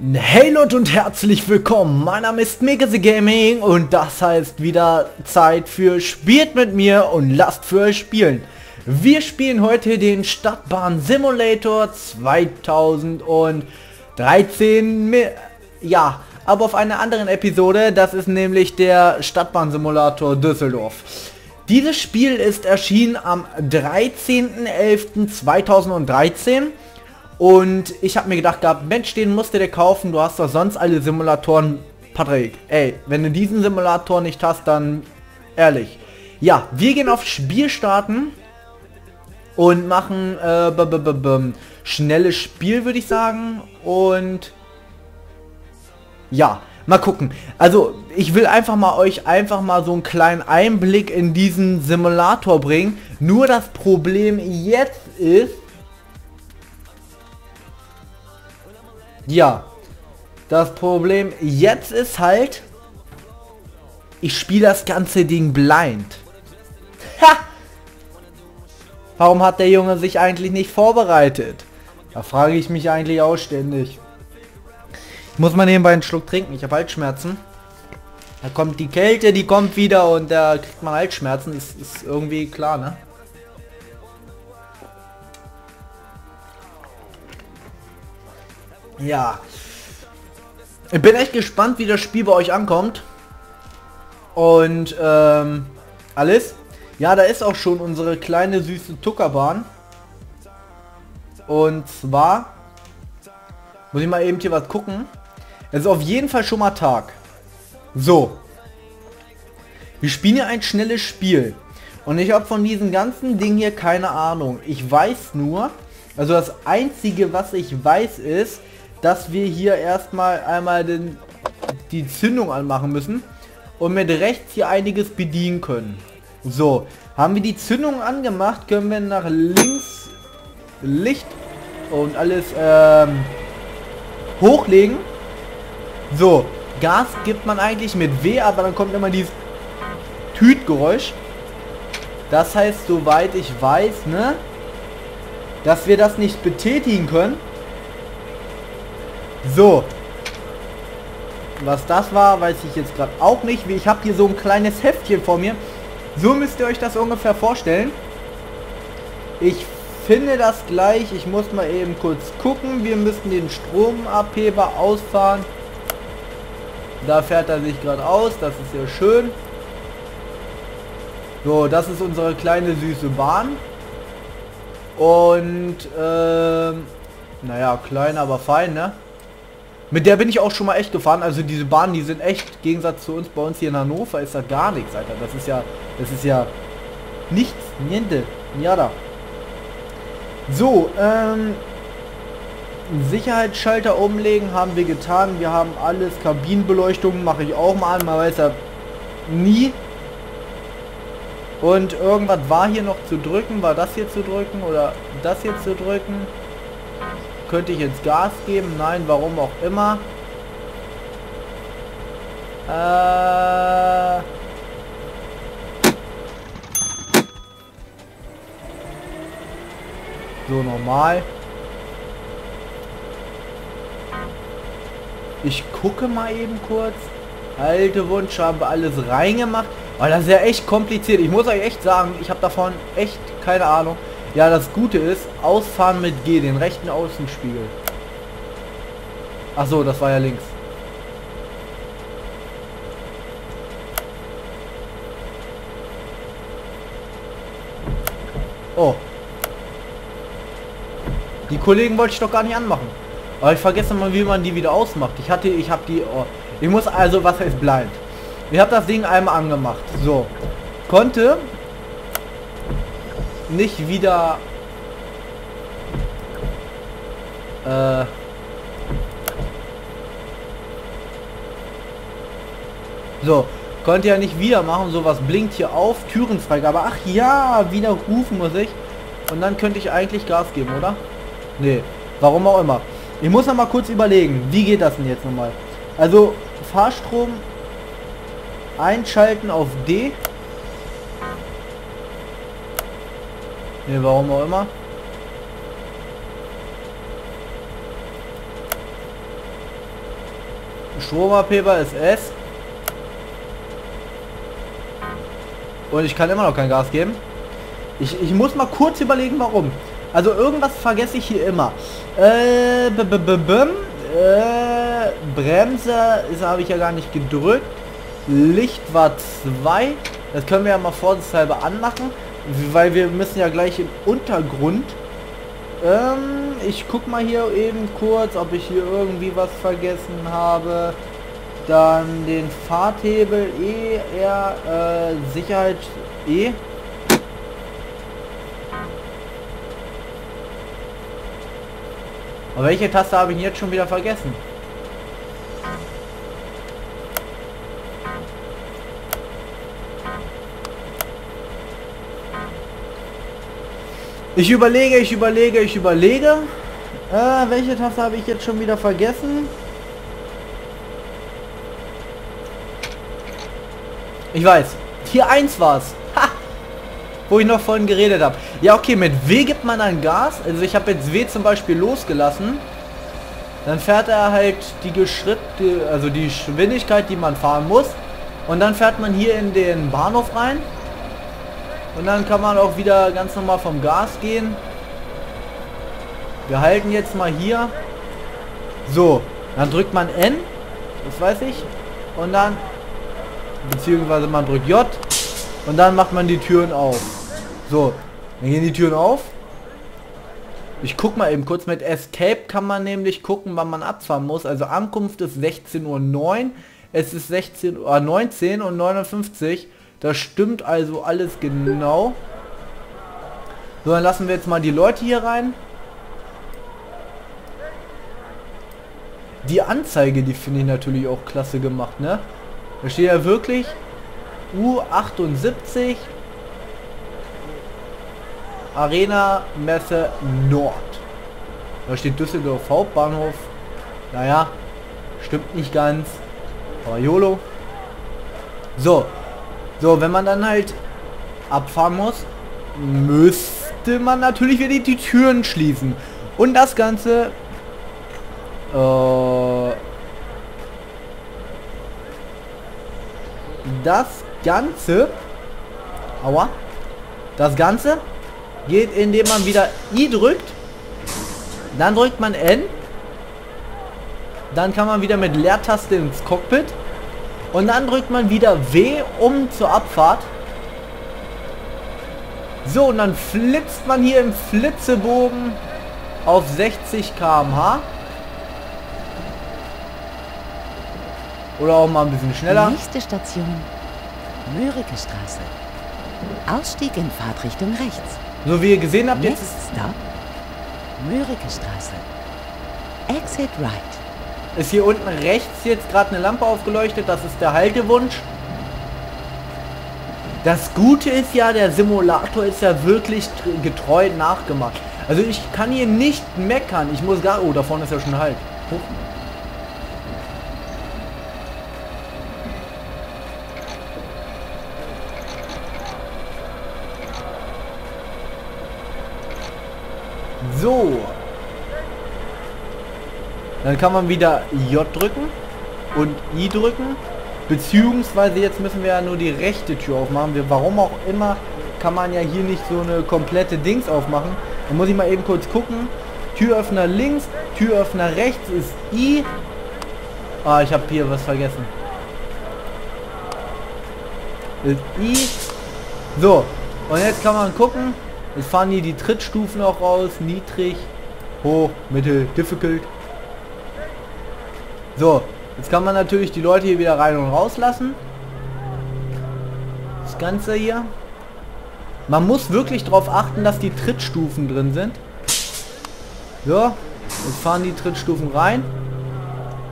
Hey Leute und herzlich willkommen, mein Name ist MegaTheGaming und das heißt wieder Zeit für Spielt mit mir und lasst für euch spielen. Wir spielen heute den Stadtbahn Simulator 2013, ja, aber auf einer anderen Episode, das ist nämlich der Stadtbahnsimulator Düsseldorf. Dieses Spiel ist erschienen am 13.11.2013. Und ich habe mir gedacht gehabt, Mensch, den musst du dir kaufen, du hast doch sonst alle Simulatoren. Patrick, ey, wenn du diesen Simulator nicht hast, dann ehrlich. Ja, wir gehen auf Spiel starten und machen schnelles Spiel, würde ich sagen. Und ja, mal gucken. Also, ich will einfach mal euch so einen kleinen Einblick in diesen Simulator bringen. Nur das Problem jetzt ist, ja, das Problem jetzt ist halt, ich spiele das ganze Ding blind. Ha! Warum hat der Junge sich eigentlich nicht vorbereitet? Da frage ich mich eigentlich auch ständig. Ich muss mal nebenbei einen Schluck trinken, ich habe Halsschmerzen. Da kommt die Kälte, die kommt wieder und da kriegt man Halsschmerzen, ist irgendwie klar, ne? Ja, ich bin echt gespannt, wie das Spiel bei euch ankommt und alles. Ja, da ist auch schon unsere kleine süße Tuckerbahn. Und zwar muss ich mal eben hier was gucken. Es ist auf jeden Fall schon mal Tag. So, wir spielen hier ein schnelles Spiel und ich habe von diesem ganzen Ding hier keine Ahnung. Ich weiß nur, also das Einzige, was ich weiß, ist, dass wir hier erstmal einmal die Zündung anmachen müssen und mit rechts hier einiges bedienen können. So, haben wir die Zündung angemacht, können wir nach links Licht und alles hochlegen. So, Gas gibt man eigentlich mit W, aber dann kommt immer dieses Tütgeräusch. Das heißt, soweit ich weiß, ne, dass wir das nicht betätigen können. So, was das war, weiß ich jetzt gerade auch nicht. Ich habe hier so ein kleines Heftchen vor mir. So müsst ihr euch das ungefähr vorstellen. Ich finde das gleich. Ich muss mal eben kurz gucken. Wir müssen den Stromabheber ausfahren. Da fährt er sich gerade aus. Das ist ja schön. So, das ist unsere kleine süße Bahn. Und, naja, klein, aber fein, ne? Mit der bin ich auch schon mal echt gefahren. Also diese Bahnen, die sind echt, im Gegensatz zu uns, bei uns hier in Hannover ist das gar nichts, Alter. Das ist ja nichts, niente, nada. So, Sicherheitsschalter umlegen haben wir getan. Wir haben alles, Kabinenbeleuchtung mache ich auch mal an, man weiß ja nie. Und irgendwas war hier noch zu drücken, war das hier zu drücken oder das hier zu drücken. Könnte ich jetzt Gas geben? Nein, warum auch immer. So, normal. Ich gucke mal eben kurz. Alte Wunsch, habe alles reingemacht. Aber das ist ja echt kompliziert. Ich muss euch echt sagen, ich habe davon echt keine Ahnung. Ja, das Gute ist, ausfahren mit G, den rechten Außenspiegel. Ach so, das war ja links. Oh. Die Kollegen wollte ich doch gar nicht anmachen. Aber ich vergesse mal, wie man die wieder ausmacht. Ich muss also, was heißt blind? Ich habe das Ding einmal angemacht. So. Konnte nicht wieder so, könnt ihr ja nicht wieder machen, sowas blinkt hier auf, Türenfreigabe, ach ja, wieder rufen muss ich und dann könnte ich eigentlich Gas geben, oder? Nee, warum auch immer. Ich muss noch mal kurz überlegen, wie geht das denn jetzt nochmal? Also Fahrstrom einschalten auf D. Nee, warum auch immer. Schoma Paper SS. Und ich kann immer noch kein Gas geben. Ich muss mal kurz überlegen, warum. Also irgendwas vergesse ich hier immer. Bremse habe ich ja gar nicht gedrückt. Licht war 2. Das können wir ja mal vorsichtshalber anmachen, weil wir müssen ja gleich im Untergrund. Ich guck mal hier eben kurz, ob ich hier irgendwie was vergessen habe. Dann den Fahrthebel Sicherheit E. Aber welche Taste habe ich jetzt schon wieder vergessen? Ich überlege. Welche Taste habe ich jetzt schon wieder vergessen? Ich weiß. Hier 1 war es. Ha! Wo ich noch vorhin geredet habe. Ja, okay, mit W gibt man dann Gas. Also ich habe jetzt W zum Beispiel losgelassen. Dann fährt er halt die Geschwindigkeit, die man fahren muss. Und dann fährt man hier in den Bahnhof rein. Und dann kann man auch wieder ganz normal vom Gas gehen. Wir halten jetzt mal hier. So, dann drückt man N. Das weiß ich. Und dann, beziehungsweise man drückt J. Und dann macht man die Türen auf. So, dann gehen die Türen auf. Ich guck mal eben kurz. Mit Escape kann man nämlich gucken, wann man abfahren muss. Also Ankunft ist 16:09 Uhr. Es ist 19:59 Uhr. Das stimmt also alles genau. So, dann lassen wir jetzt mal die Leute hier rein. Die Anzeige, die finde ich natürlich auch klasse gemacht, ne? Da steht ja wirklich U78 Arena Messe Nord. Da steht Düsseldorf Hauptbahnhof. Naja, stimmt nicht ganz. Aber YOLO. So. So, wenn man dann halt abfahren muss, müsste man natürlich wieder die Türen schließen. Und das Ganze Das Ganze geht, indem man wieder I drückt. Dann drückt man N. Dann kann man wieder mit Leertaste ins Cockpit. Und dann drückt man wieder W um zur Abfahrt. So, und dann flitzt man hier im Flitzebogen auf 60 km/h. Oder auch mal ein bisschen schneller. Nächste Station, Mörikestraße. Ausstieg in Fahrtrichtung rechts. So wie ihr gesehen habt, jetzt ist Stop. Mörikestraße. Exit right. Ist hier unten rechts jetzt gerade eine Lampe aufgeleuchtet. Das ist der Haltewunsch. Das Gute ist ja, der Simulator ist ja wirklich getreu nachgemacht. Also ich kann hier nicht meckern. Ich muss gar... Oh, da vorne ist ja schon Halt. Hoch. So. Dann kann man wieder J drücken und I drücken, beziehungsweise jetzt müssen wir ja nur die rechte Tür aufmachen. Warum auch immer kann man ja hier nicht so eine komplette Dings aufmachen. Dann muss ich mal eben kurz gucken. Türöffner links, Türöffner rechts ist I. Ah, ich habe hier was vergessen. Ist I. So, und jetzt kann man gucken. Jetzt fahren hier die Trittstufen auch raus. Niedrig, hoch, mittel, difficult. So, jetzt kann man natürlich die Leute hier wieder rein und raus lassen. Das Ganze hier. Man muss wirklich darauf achten, dass die Trittstufen drin sind. So, jetzt fahren die Trittstufen rein.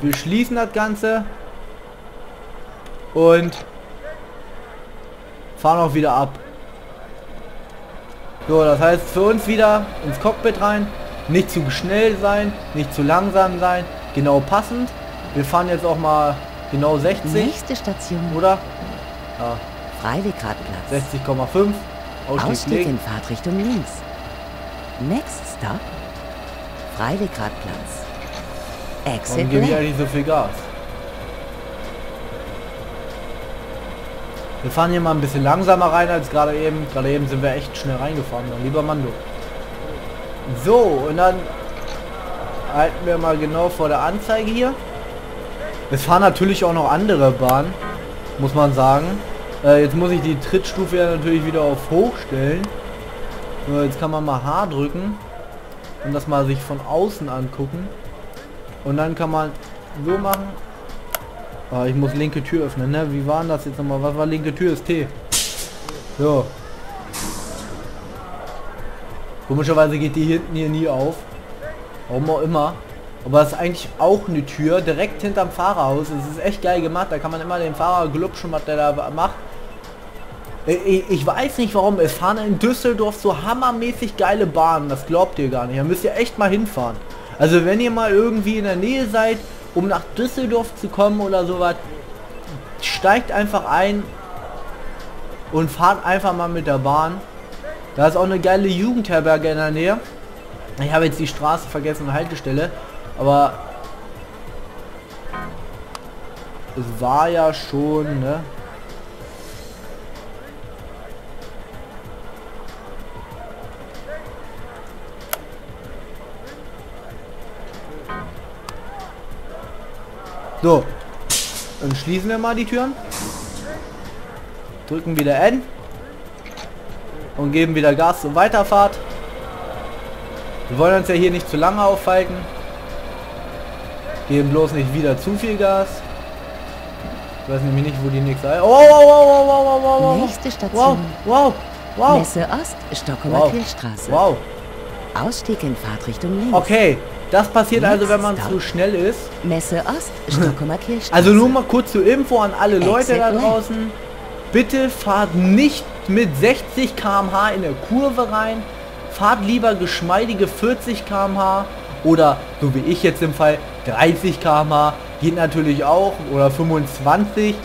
Wir schließen das Ganze. Und fahren auch wieder ab. So, das heißt für uns wieder ins Cockpit rein. Nicht zu schnell sein, nicht zu langsam sein. Genau passend. Wir fahren jetzt auch mal genau 60. Nächste Station. Oder? Ja. Freilichtradplatz. 60,5. Ausstieg in Fahrtrichtung links. Next stop. Freilichtradplatz. Exit. Warum gebe ich eigentlich so viel Gas? Wir fahren hier mal ein bisschen langsamer rein als gerade eben. Gerade eben sind wir echt schnell reingefahren, mein lieber Mando. So, und dann halten wir mal genau vor der Anzeige hier. Es fahren natürlich auch noch andere Bahnen, muss man sagen. Jetzt muss ich die Trittstufe ja natürlich wieder auf hoch stellen. So, jetzt kann man mal H drücken und das mal sich von außen angucken. Und dann kann man so machen. Oh, ich muss linke Tür öffnen, ne? Wie war denn das jetzt nochmal? Was war linke Tür? Ist T. So. Komischerweise geht die hinten hier nie auf. Warum auch immer. Aber das ist eigentlich auch eine Tür, direkt hinterm Fahrerhaus. Das ist echt geil gemacht. Da kann man immer den Fahrer glupschen, was der da macht. Ich weiß nicht warum. Es fahren in Düsseldorf so hammermäßig geile Bahnen. Das glaubt ihr gar nicht. Da müsst ihr echt mal hinfahren. Also wenn ihr mal irgendwie in der Nähe seid, um nach Düsseldorf zu kommen oder sowas, steigt einfach ein und fahrt einfach mal mit der Bahn. Da ist auch eine geile Jugendherberge in der Nähe. Ich habe jetzt die Straße vergessen, Haltestelle, aber es war ja schon, ne? So, dann schließen wir mal die Türen, drücken wieder N und geben wieder Gas zur Weiterfahrt. Wir wollen uns ja hier nicht zu lange aufhalten, geben bloß nicht wieder zu viel Gas. Ich weiß nämlich nicht, wo die nächste... Oh, wow, wow, wow, wow, wow, wow. Nächste Station. Wow, wow, wow. Messe Ost, Stockholmer wow. Kirchstraße. Wow. Ausstieg in Fahrtrichtung links. Okay. Das passiert also, wenn man zu schnell ist. Messe Ost, Stockholmer Kirchstraße. Also nur mal kurz zur Info an alle Leute da draußen. Bitte fahrt nicht mit 60 km/h in der Kurve rein. Fahrt lieber geschmeidige 40 km/h oder, so wie ich jetzt im Fall, 30 km/h. Geht natürlich auch. Oder 25.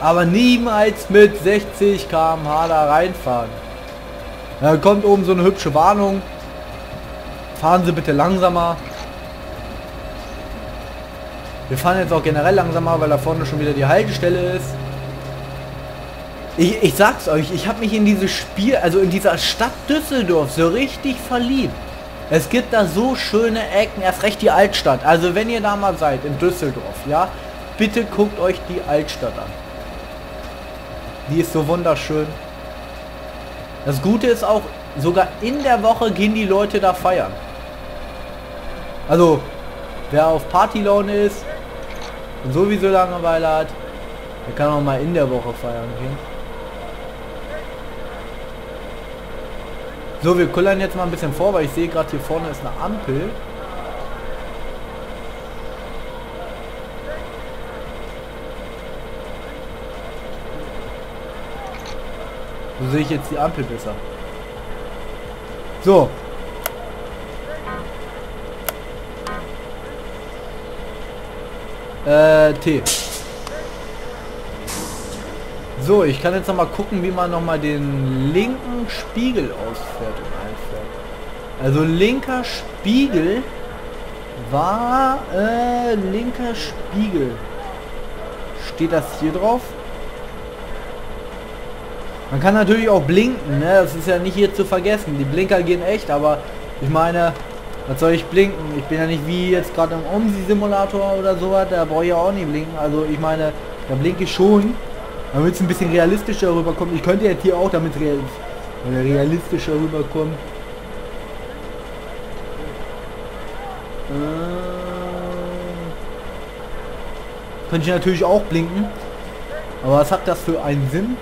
Aber niemals mit 60 km/h da reinfahren. Da kommt oben so eine hübsche Warnung. Fahren Sie bitte langsamer. Wir fahren jetzt auch generell langsamer, weil da vorne schon wieder die Haltestelle ist. Ich sag's euch, ich habe mich in dieses Spiel, also in dieser Stadt Düsseldorf, so richtig verliebt. Es gibt da so schöne Ecken, erst recht die Altstadt. Also wenn ihr da mal seid, in Düsseldorf, ja, bitte guckt euch die Altstadt an. Die ist so wunderschön. Das Gute ist auch, sogar in der Woche gehen die Leute da feiern. Also, wer auf Partylaune ist und sowieso Langeweile hat, der kann auch mal in der Woche feiern gehen. So, wir kullern jetzt mal ein bisschen vor, weil ich sehe gerade hier vorne ist eine Ampel. So sehe ich jetzt die Ampel besser. So. T. So, ich kann jetzt nochmal gucken, wie man nochmal den linken Spiegel ausfährt und einfährt. Also linker Spiegel war... linker Spiegel. Steht das hier drauf? Man kann natürlich auch blinken, ne? Das ist ja nicht hier zu vergessen. Die Blinker gehen echt, aber ich meine, was soll ich blinken? Ich bin ja nicht wie jetzt gerade im OMSI-Simulator oder sowas, da brauche ich ja auch nicht blinken. Also ich meine, da blinke ich schon, damit es ein bisschen realistischer rüberkommt. Ich könnte jetzt hier auch damit realistischer rüberkommen. Könnte ich natürlich auch blinken, aber was hat das für einen Sinn?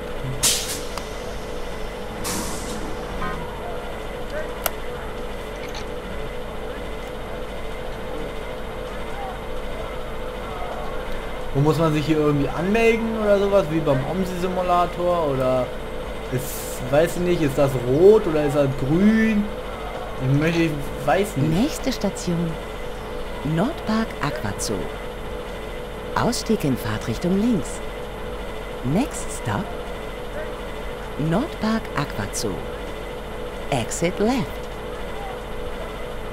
Wo muss man sich hier irgendwie anmelden oder sowas, wie beim OMSI-Simulator? Oder ist, weiß ich nicht, ist das rot oder ist das grün? Ich möchte, ich weiß nicht. Nächste Station, Nordpark Aquazoo. Ausstieg in Fahrtrichtung links. Next stop, Nordpark Aquazoo. Exit left.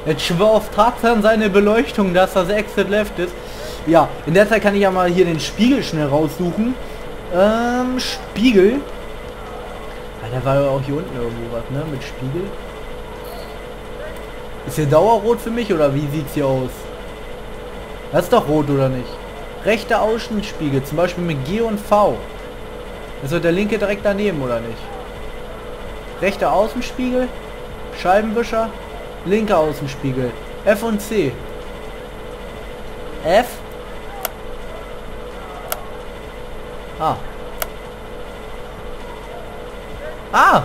Jetzt schwör auf Tarzan seine Beleuchtung, dass das Exit left ist. Ja, in der Zeit kann ich ja mal hier den Spiegel schnell raussuchen. Spiegel. Da war ja auch hier unten irgendwo was, ne? Mit Spiegel. Ist hier dauerrot für mich oder wie sieht's hier aus? Das ist doch rot, oder nicht? Rechter Außenspiegel, zum Beispiel mit G und V. Das wird der linke direkt daneben, oder nicht? Rechter Außenspiegel, Scheibenwischer, linker Außenspiegel. F und C. F. Ah. Ah!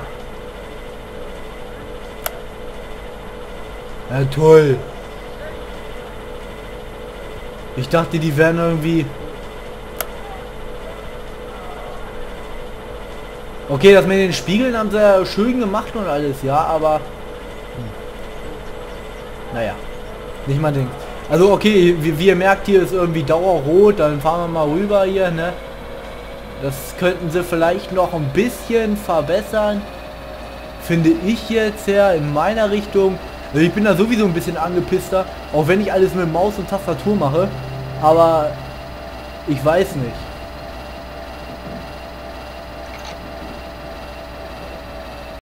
Ja, toll. Ich dachte, die wären irgendwie... Okay, das mit den Spiegeln haben sie ja schön gemacht und alles, ja, aber... Naja, nicht mal denkt. Also okay, wie ihr merkt, hier ist irgendwie dauerrot, dann fahren wir mal rüber hier, ne? Das könnten sie vielleicht noch ein bisschen verbessern. Finde ich jetzt her, in meiner Richtung. Also ich bin da sowieso ein bisschen angepisster, auch wenn ich alles mit Maus und Tastatur mache. Aber ich weiß nicht.